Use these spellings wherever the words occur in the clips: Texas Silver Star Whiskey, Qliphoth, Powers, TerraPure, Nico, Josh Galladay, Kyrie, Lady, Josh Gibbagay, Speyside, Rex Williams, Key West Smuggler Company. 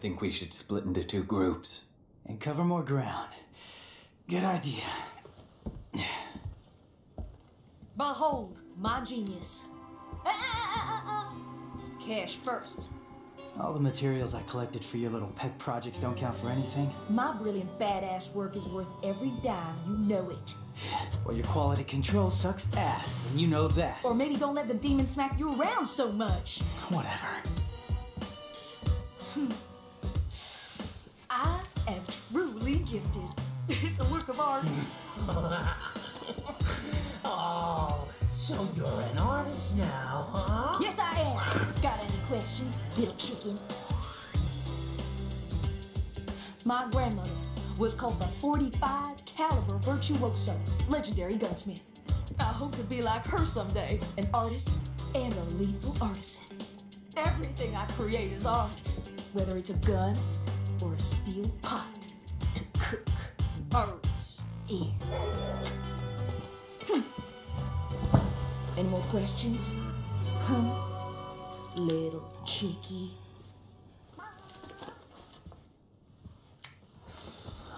think we should split into two groups. And cover more ground. Good idea. Behold, my genius. Cash first. All the materials I collected for your little pet projects don't count for anything? My brilliant badass work is worth every dime, you know it. Well, your quality control sucks ass, and you know that. Or maybe don't let the demon smack you around so much. Whatever. I am truly gifted. It's a work of art. Oh, so you're an artist now, huh? Yes, I am. Got any questions, little chicken? My grandmother was called the 45 caliber virtuoso, legendary gunsmith. I hope to be like her someday, an artist and a lethal artisan. Everything I create is art, whether it's a gun or a steel pot to cook birds in. Any more questions? Little cheeky.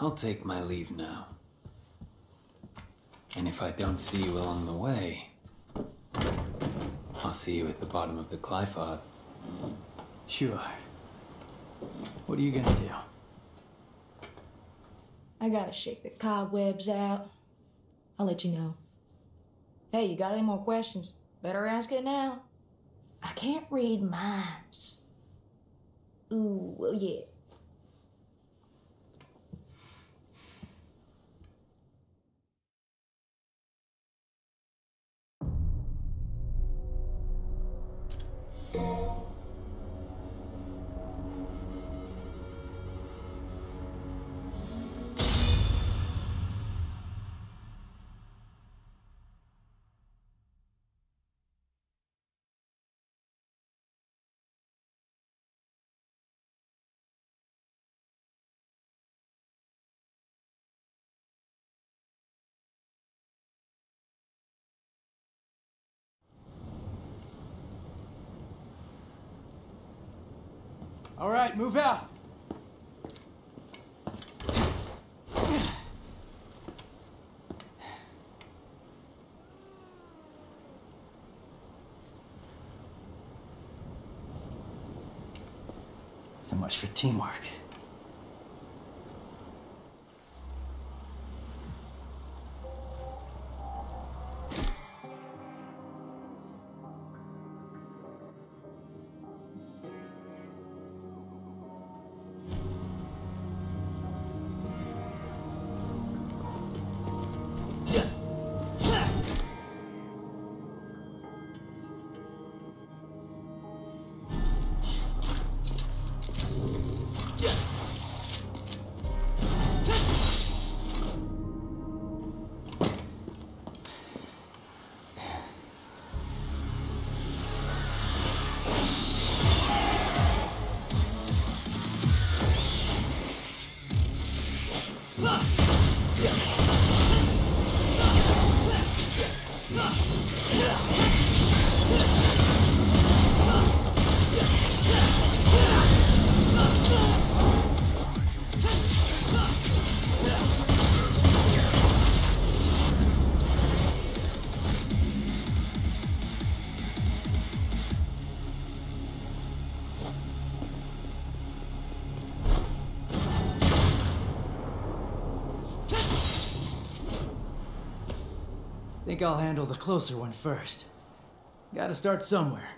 I'll take my leave now. And if I don't see you along the way, I'll see you at the bottom of the Qliphoth. Sure. What are you gonna do? I gotta shake the cobwebs out. I'll let you know. Hey, you got any more questions? Better ask it now. I can't read minds. Ooh, well, yeah. All right, move out. So much for teamwork. I think I'll handle the closer one first. Gotta start somewhere.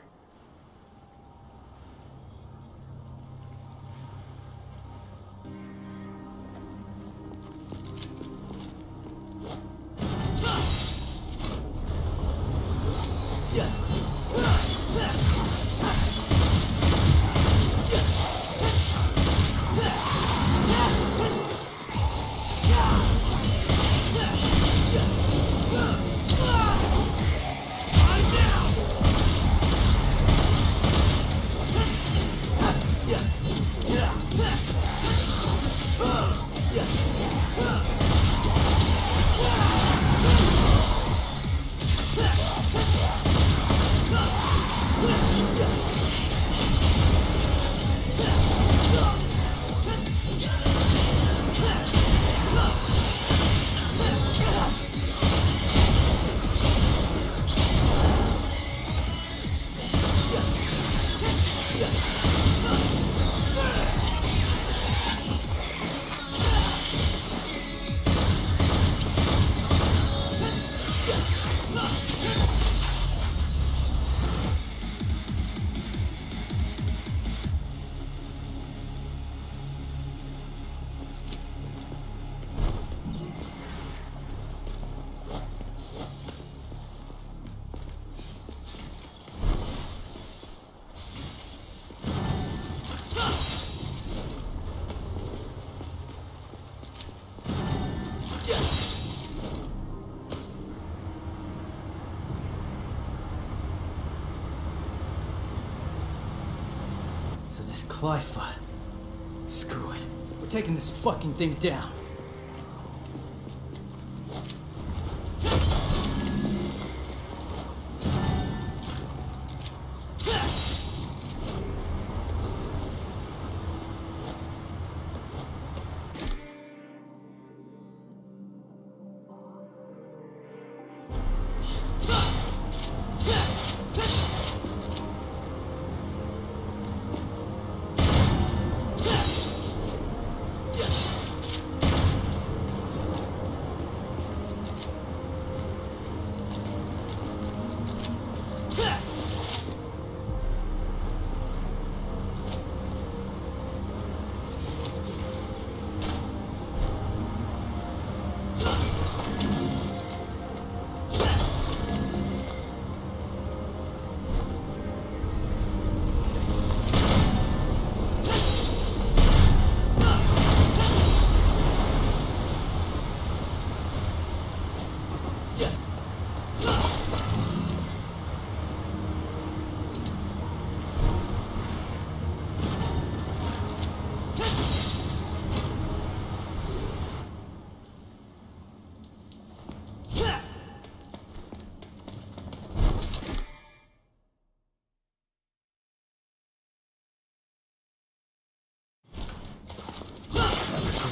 So this Qliphoth. Screw it. We're taking this fucking thing down.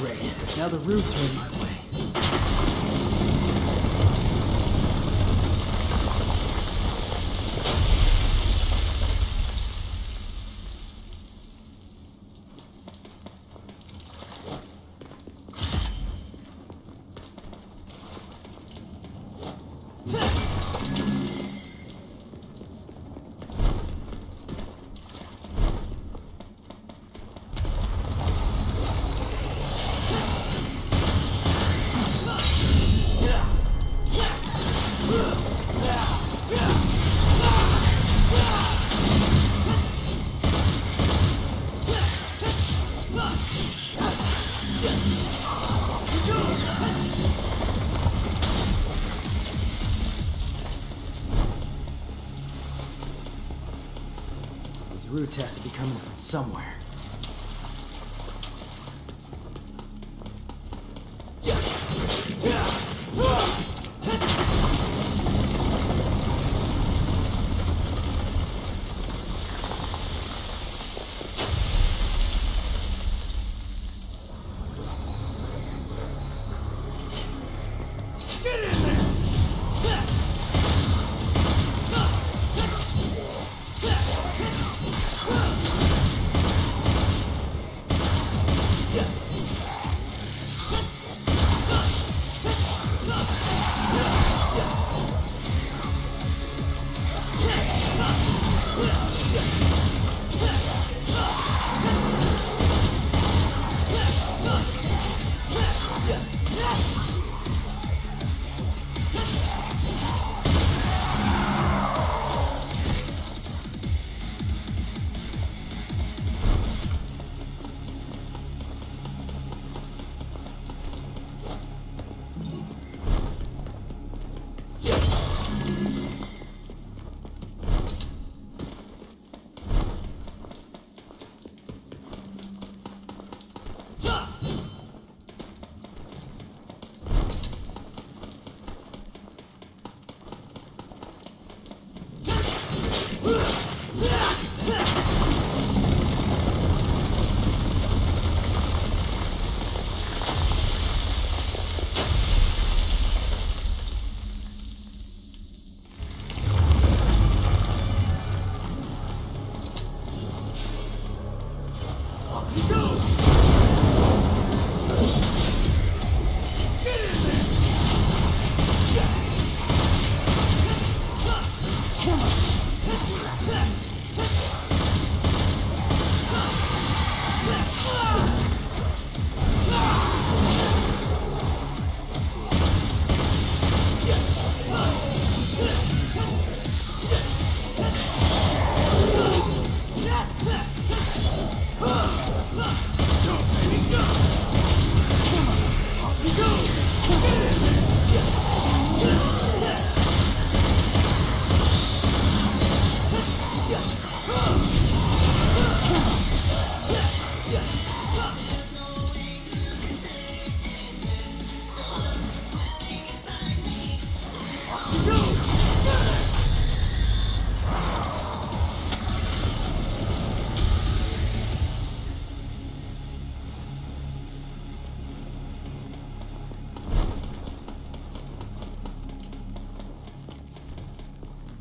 Great. Now the roots are in my way. Roots have to be coming from somewhere. Yeah.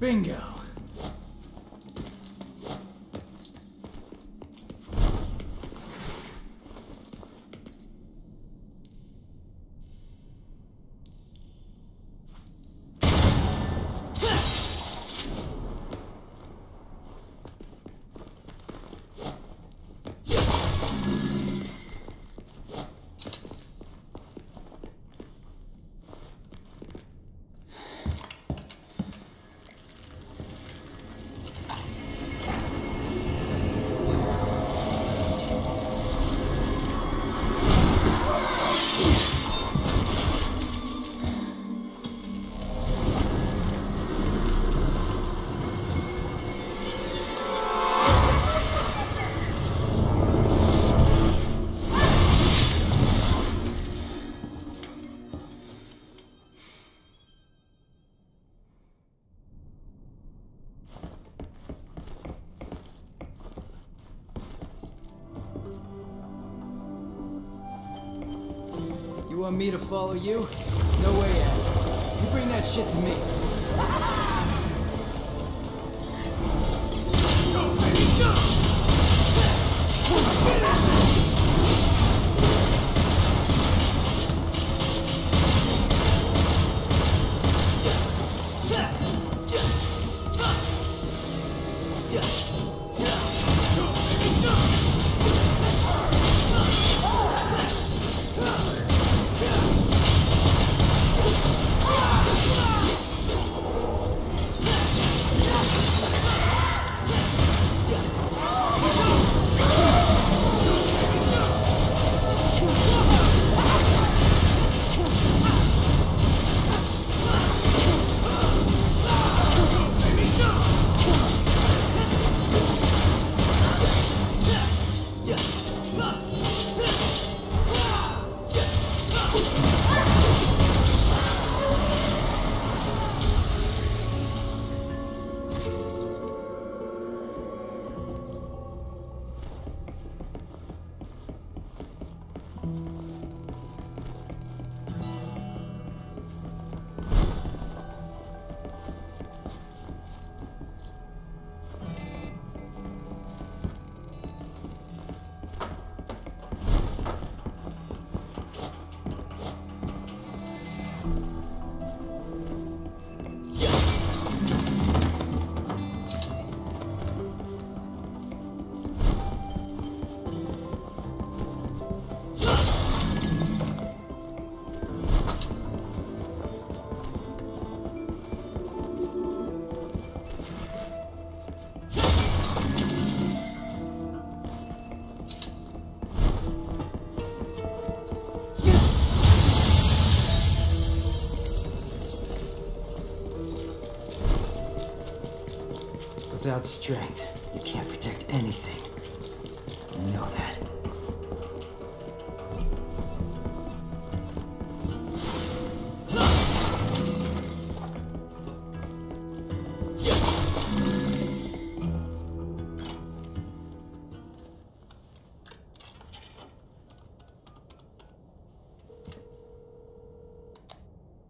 Bingo. You want me to follow you? No way, asshole. You bring that shit to me. Without strength, you can't protect anything. I know that.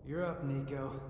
You're up, Nico.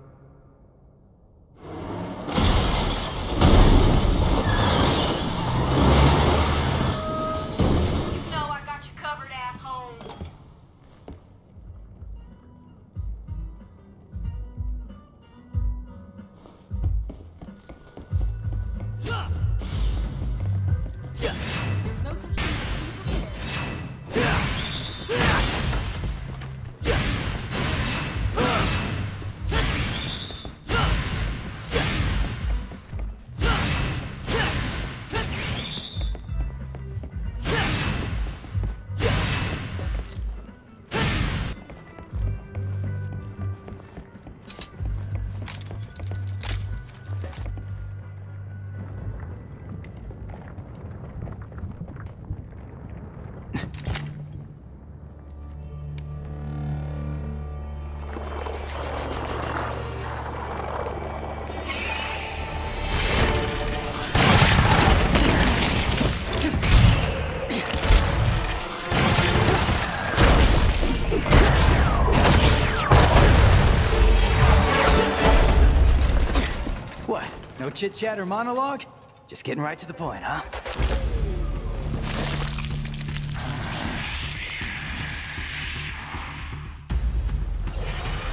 chit-chat or monologue? Just getting right to the point, huh?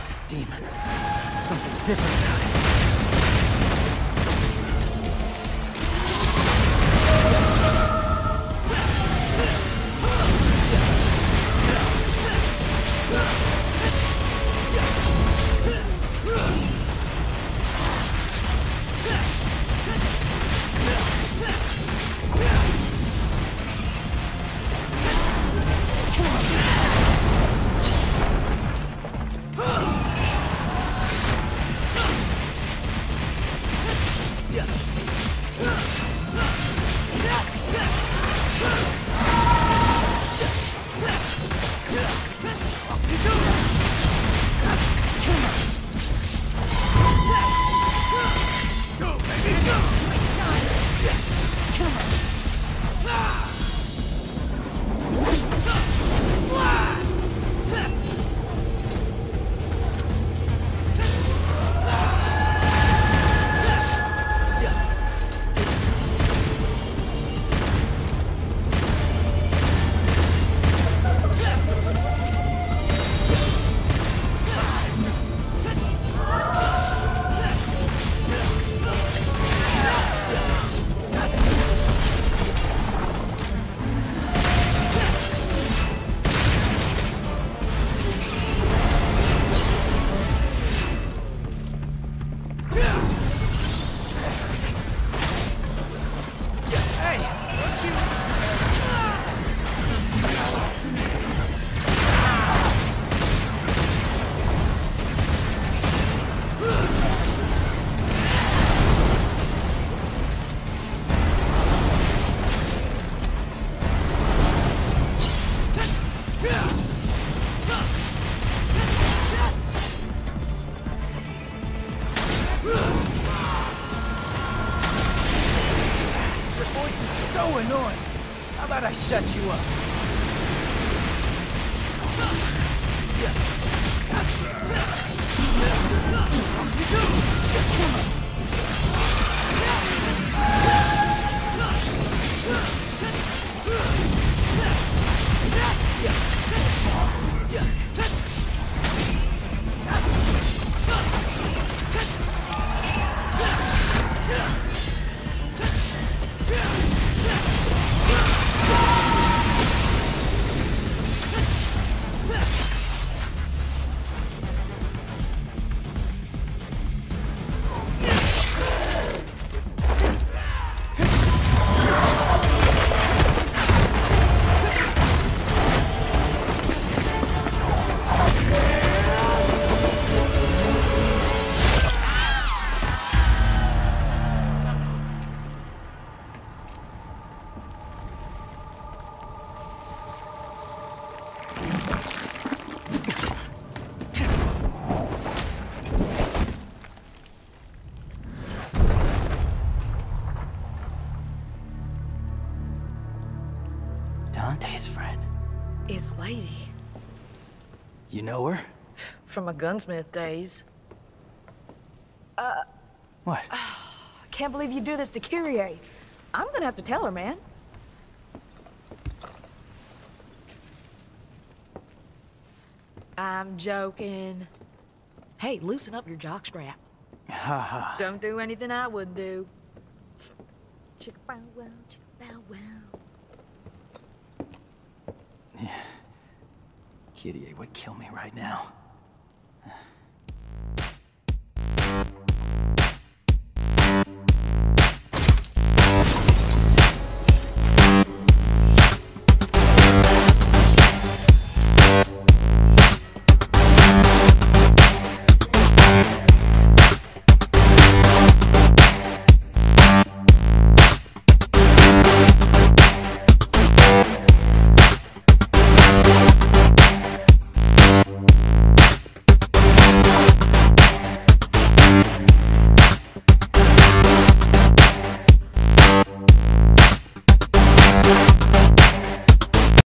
This demon. Something different about it. Shut you up. Lady. You know her? From my gunsmith days. What? Can't believe you do this to Kyrie. I'm gonna have to tell her, man. I'm joking. Hey, loosen up your jockstrap. Don't do anything I wouldn't do. Chicka bow wow, chicka bow wow. Yeah. Kyrie would kill me right now.